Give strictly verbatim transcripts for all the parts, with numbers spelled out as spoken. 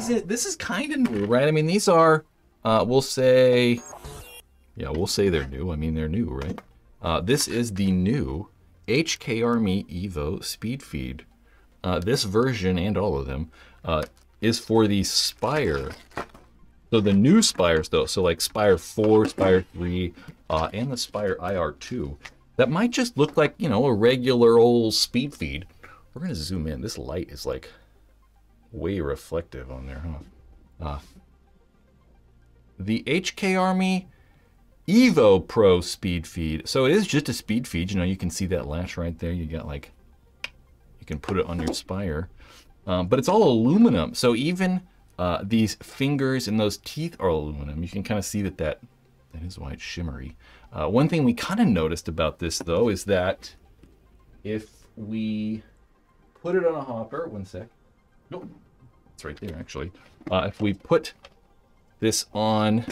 is it. This is kind of new, right? I mean, these are, uh, we'll say, yeah, we'll say they're new. I mean, they're new, right? Uh, this is the new H K Army Evo Speed Feed. Uh, this version and all of them uh, is for the Spire. So the new Spires though, so like Spire four, Spire three, uh, and the Spire I R two, that might just look like, you know, a regular old speed feed. We're gonna zoom in. This light is like way reflective on there, huh? Uh, the H K Army Evo Pro Speed Feed. So it is just a speed feed. You know, you can see that lash right there. You got like, you can put it on your Spire, um, but it's all aluminum. So even Uh, these fingers and those teeth are aluminum. You can kind of see that that, that is why it's shimmery. Uh, one thing we kind of noticed about this though is that if we put it on a hopper, one sec, nope, it's right there actually. Uh, if we put this on,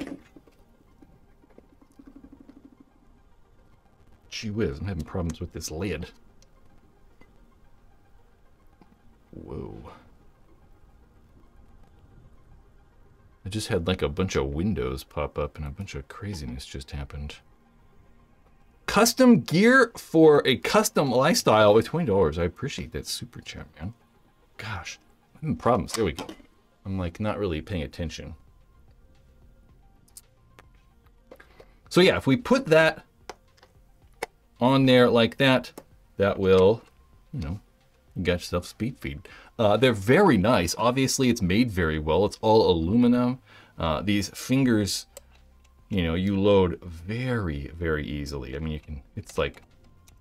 gee whiz, I'm having problems with this lid. Whoa. I just had like a bunch of windows pop up and a bunch of craziness just happened. Custom gear for a custom lifestyle with twenty dollars. I appreciate that super chat, man. Gosh, I'm having problems. There we go. I'm like not really paying attention. So yeah, if we put that on there like that, that will, you know, you got yourself speed feed. Uh, they're very nice. Obviously, it's made very well. It's all aluminum. Uh, these fingers, you know, you load very, very easily. I mean, you can, it's like,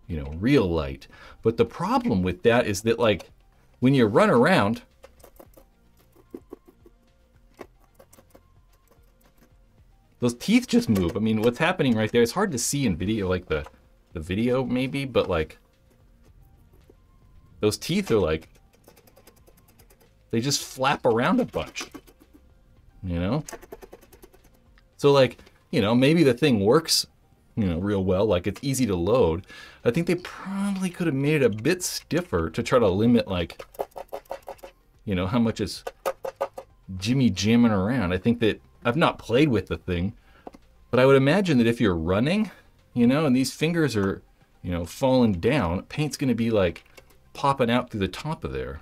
you know, real light. But the problem with that is that, like, when you run around, those teeth just move. I mean, what's happening right there, it's hard to see in video, like the, the video maybe, but like, those teeth are like, they just flap around a bunch, you know? So like, you know, maybe the thing works, you know, real well, like it's easy to load. I think they probably could have made it a bit stiffer to try to limit like, you know, how much is Jimmy jamming around. I think that, I've not played with the thing, but I would imagine that if you're running, you know, and these fingers are, you know, falling down, paint's gonna be like popping out through the top of there,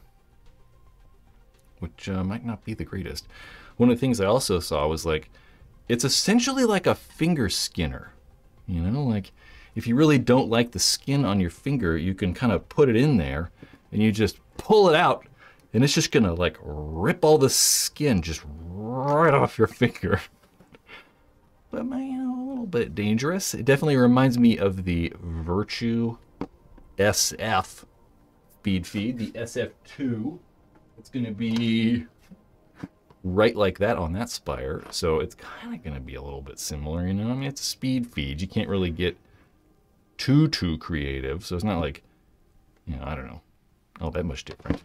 which uh, might not be the greatest. One of the things I also saw was like, it's essentially like a finger skinner, you know, like if you really don't like the skin on your finger, you can kind of put it in there and you just pull it out and it's just gonna like rip all the skin just right off your finger. But man, you know, a little bit dangerous. It definitely reminds me of the Virtue S F Speed Feed, the S F two. It's going to be right like that on that Spire. So it's kind of going to be a little bit similar, you know? I mean, it's a speed feed. You can't really get too, too creative. So it's not like, you know, I don't know, all that much different.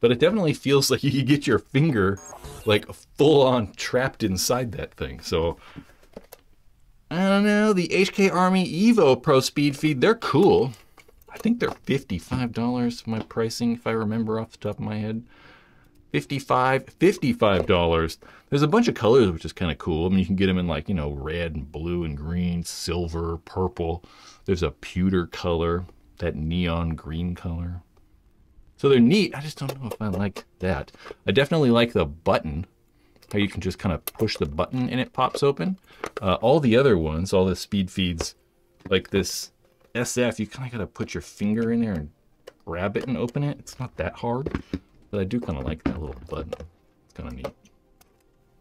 But it definitely feels like you could get your finger like full on trapped inside that thing. So I don't know, the H K Army Evo Pro Speed Feed, they're cool. I think they're fifty-five dollars, my pricing, if I remember off the top of my head. fifty-five dollars. There's a bunch of colors, which is kind of cool. I mean, you can get them in like, you know, red and blue and green, silver, purple. There's a pewter color, that neon green color. So they're neat. I just don't know if I like that. I definitely like the button, how you can just kind of push the button and it pops open. Uh, all the other ones, all the speed feeds, like this S F, you kind of got to put your finger in there and grab it and open it. It's not that hard, but I do kind of like that little button. It's kind of neat.